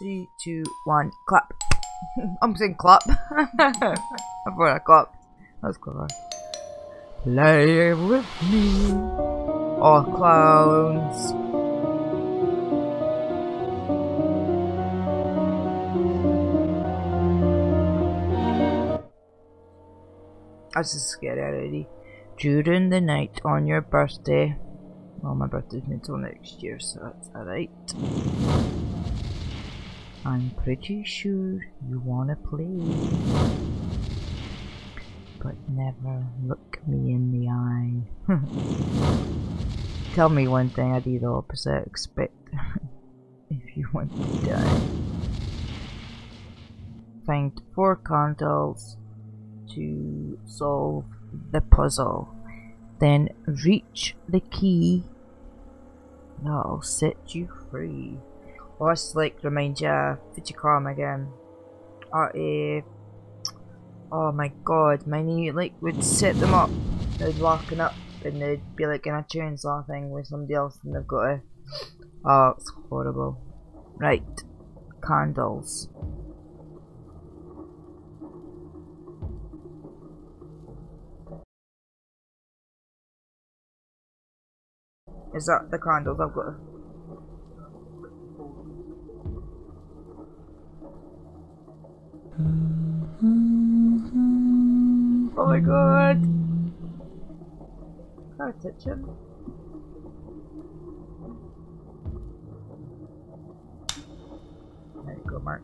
3, 2, 1, clap. I'm saying clap. I forgot I clapped. That was clever. Play with me. Oh, clowns. That's just scary already. During the night on your birthday. Well, my birthday's not until next year, so that's alright. I'm pretty sure you wanna play, but never look me in the eye. Tell me one thing I do the opposite, expect if you want to die. Find 4 candles to solve the puzzle, then reach the key that'll set you free. Oh, that's like remind ya Fujikam again. Oh my god, my knee like would set them up. They'd locking up and they'd be like in a chainsaw thing with somebody else and they've got a... Oh, it's horrible. Right, candles. Is that the candles I've got? Oh my god! Can I touch him? There you go, Mark.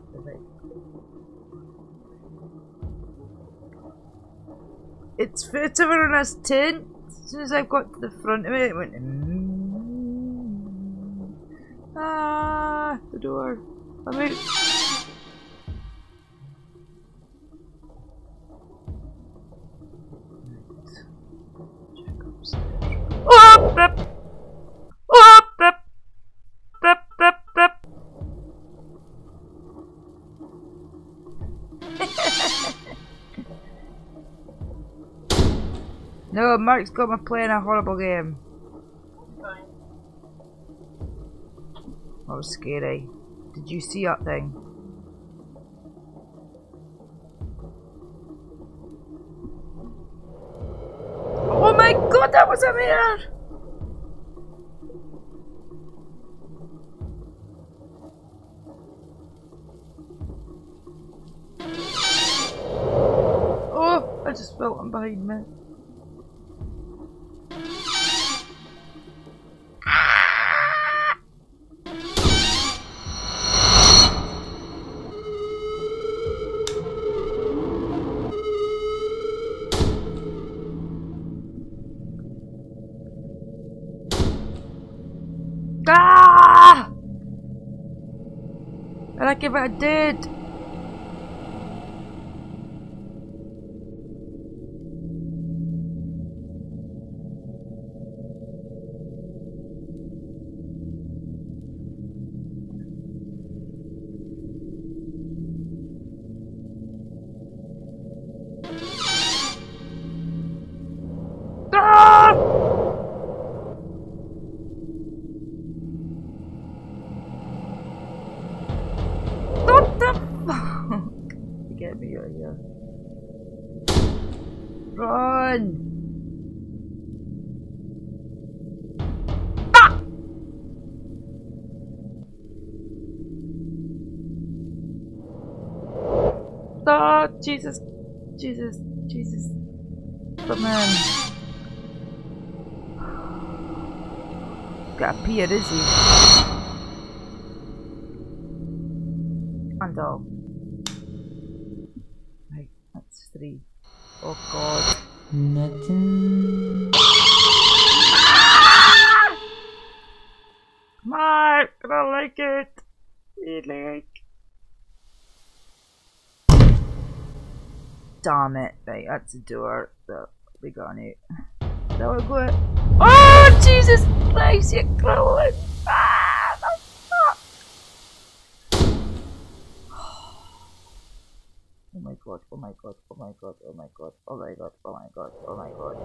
It's over on his tent. As soon as I got to the front of it, it went. Ah, the door. I'm out. Check upstairs. Oh, blip. Oh, blip. Blip, blip, blip. No, Mark's got me playing a horrible game. That was scary. Did you see that thing? Oh my god, that was a mirror! Oh, I just felt him behind me. I give it a dead. Run! Ah! Oh, Jesus, Jesus, Jesus. Come on. Got a pier, is he? And all. Right, that's 3. Oh god. Nothing. Ah! Mark, I don't like it. Damn it. Right, that's the door. So we got it. There we go. Oh, Jesus Christ, you're crawling. Ah, the fuck. Oh my god, oh my god, oh my god, oh my god, oh my god, oh my god, oh my god.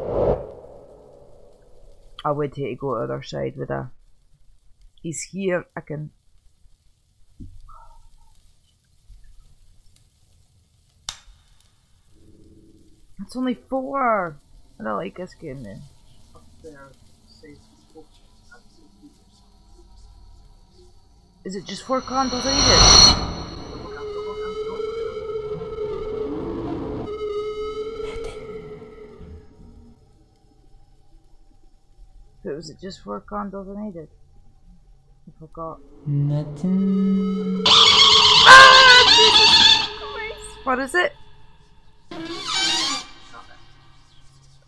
I would hate to go to the other side with a... He's here, I can... It's only 4! I don't like us getting in. Is it just 4 combos needed? So was it just 4 condos I needed? I forgot. Nothing. What is it?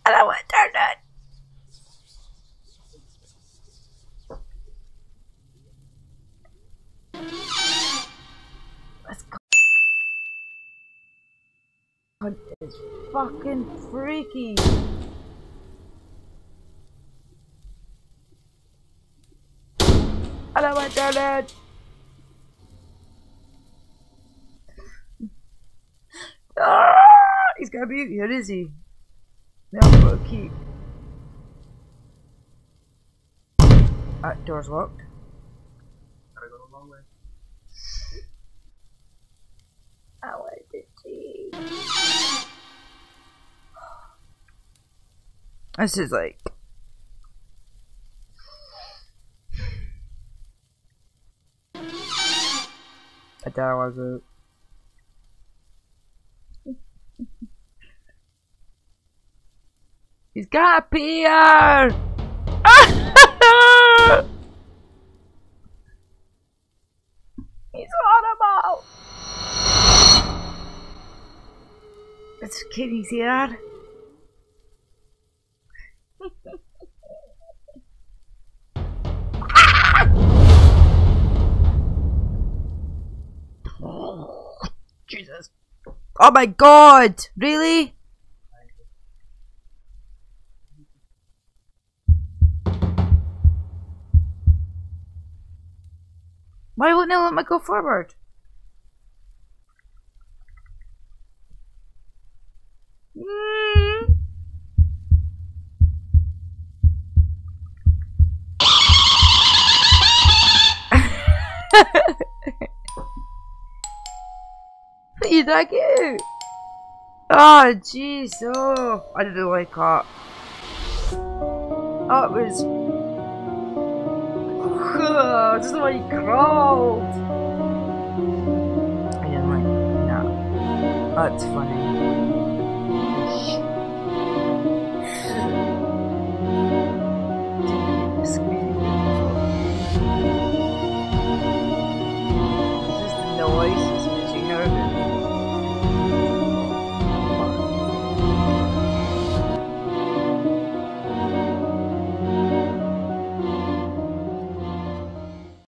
I don't want to turn that. Let's go. God, it's fucking freaky. I went down there. Ah, he's got to be here, is he? No, but a key. That door's locked. Gotta go the long way. I wanted to see. This is like. I doubt I was it. He's got a PR! He's on about! It's kitty's here. Jesus. Oh my god! Really? Why wouldn't they let me go forward? You like it? Oh jeez, oh I didn't like that. Oh, it was just the way he crawled. I didn't like that. That's funny.